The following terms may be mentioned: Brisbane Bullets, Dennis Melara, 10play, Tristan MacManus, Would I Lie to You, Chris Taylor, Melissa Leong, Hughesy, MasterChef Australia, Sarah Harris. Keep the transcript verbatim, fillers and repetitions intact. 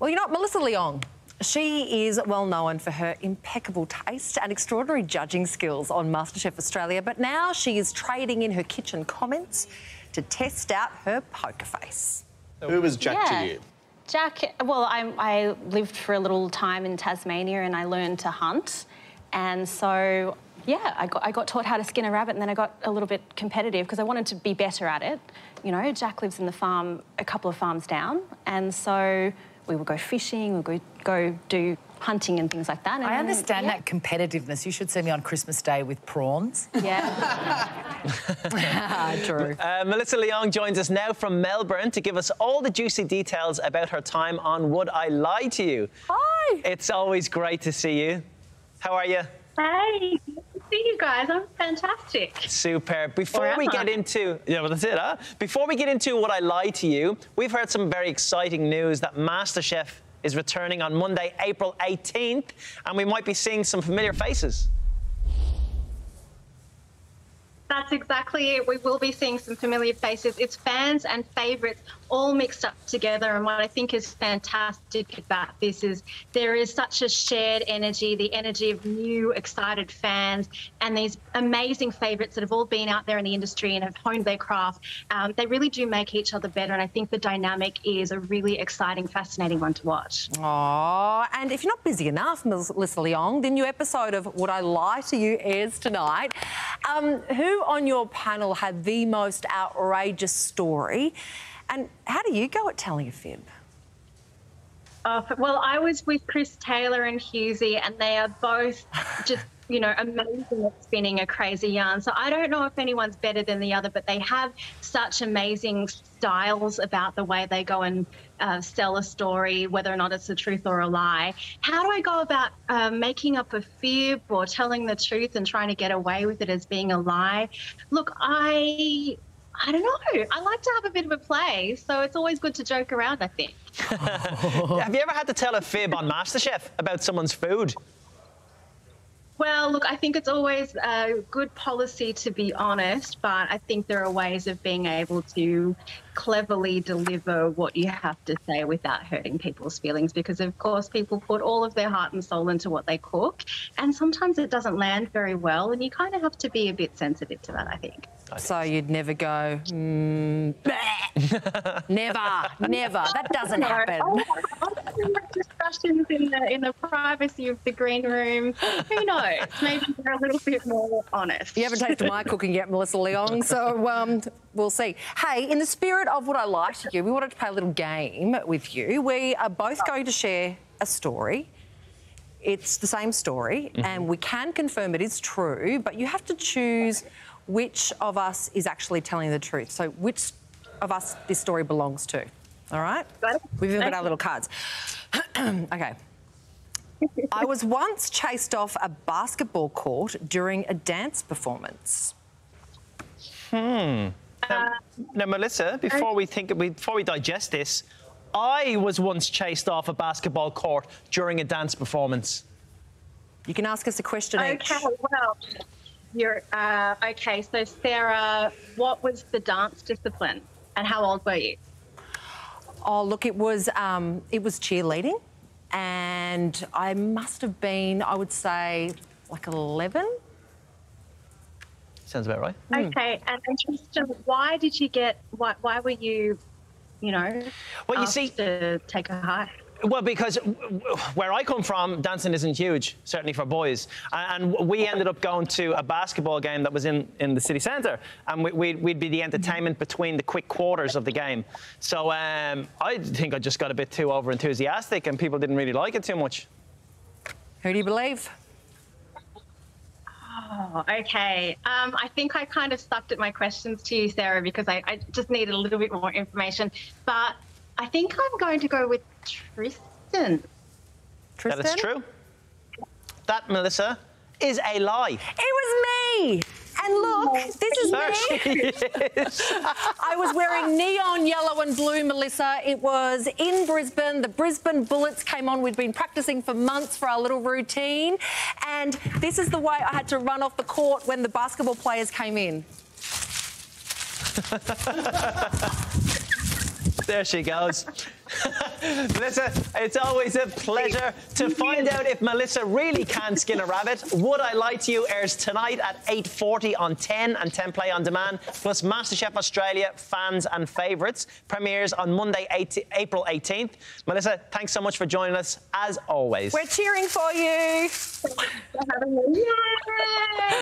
Well, you know, Melissa Leong, she is well known for her impeccable taste and extraordinary judging skills on MasterChef Australia, but now she is trading in her kitchen comments to test out her poker face. Who was Jack yeah. to you? Jack, well, I, I lived for a little time in Tasmania and I learned to hunt. And so, yeah, I got, I got taught how to skin a rabbit and then I got a little bit competitive because I wanted to be better at it. You know, Jack lives in the farm, a couple of farms down. And so we would go fishing, we'd go, go do hunting and things like that. And I understand then, yeah. that competitiveness. You should see me on Christmas Day with prawns. Yeah. True. Uh, Melissa Leong joins us now from Melbourne to give us all the juicy details about her time on Would I Lie to You? Hi. It's always great to see you. How are you? Hey, good to see you guys. I'm fantastic. Superb. Before we get into... Yeah, well, that's it, huh? Before we get into Would I Lie to You, we've heard some very exciting news that MasterChef is returning on Monday, April eighteenth, and we might be seeing some familiar faces. That's exactly it. We will be seeing some familiar faces. It's fans and favourites all mixed up together. And what I think is fantastic about this is there is such a shared energy, the energy of new, excited fans and these amazing favourites that have all been out there in the industry and have honed their craft. Um, they really do make each other better. And I think the dynamic is a really exciting, fascinating one to watch. Oh, and if you're not busy enough, Melissa Leong, the new episode of Would I Lie to You airs tonight. Um, who on your panel had the most outrageous story, and how do you go at telling a fib? Uh, well, I was with Chris Taylor and Hughesy, and they are both just, you know, amazing at spinning a crazy yarn. So I don't know if anyone's better than the other, but they have such amazing styles about the way they go and uh, sell a story, whether or not it's the truth or a lie. How do I go about uh, making up a fib or telling the truth and trying to get away with it as being a lie? Look, I... I don't know. I like to have a bit of a play, so it's always good to joke around, I think. Have you ever had to tell a fib on MasterChef about someone's food? Well, look, I think it's always a good policy to be honest, but I think there are ways of being able to cleverly deliver what you have to say without hurting people's feelings because, of course, people put all of their heart and soul into what they cook and sometimes it doesn't land very well and you kind of have to be a bit sensitive to that, I think. So you'd never go, mm, never, never. That doesn't happen. Discussions in the, in the privacy of the green room. Who knows? Maybe they're a little bit more honest. You haven't tasted my cooking yet, Melissa Leong, so um, we'll see. Hey, in the spirit of Would I Lie to You, we wanted to play a little game with you. We are both going to share a story. It's the same story, mm-hmm. and we can confirm it is true, but you have to choose which of us is actually telling the truth. So which of us this story belongs to. All right? We've even got our little cards. Okay. I was once chased off a basketball court during a dance performance. Hmm. Now, now Melissa, before we think, before we digest this, I was once chased off a basketball court during a dance performance. You can ask us a question. Okay. Each. Well, you're uh, okay. So, Sarah, what was the dance discipline, and how old were you? Oh, look, it was um, it was cheerleading. And I must have been, I would say, like eleven. Sounds about right. Okay, and, and Tristan, why did you get, why, why were you, you know, well, you see, to take a hike? Well, because where I come from, dancing isn't huge, certainly for boys. And we ended up going to a basketball game that was in, in the city centre, and we, we'd, we'd be the entertainment between the quick quarters of the game. So um, I think I just got a bit too over-enthusiastic and people didn't really like it too much. Who do you believe? Oh, okay. Um, I think I kind of stuffed at my questions to you, Sarah, because I, I just needed a little bit more information. But I think I'm going to go with Tristan. Tristan? That is true. That, Melissa, is a lie. It was me! And look, oh, this is me. Yes. I was wearing neon yellow and blue, Melissa. It was in Brisbane. The Brisbane Bullets came on. We'd been practising for months for our little routine. And this is the way I had to run off the court when the basketball players came in. There she goes. Melissa, it's always a pleasure to find out if Melissa really can skin a rabbit. Would I Lie to You airs tonight at eight forty on ten and ten Play on Demand, plus MasterChef Australia fans and favourites. Premieres on Monday, April eighteenth. Melissa, thanks so much for joining us, as always. We're cheering for you. Thanks for having me.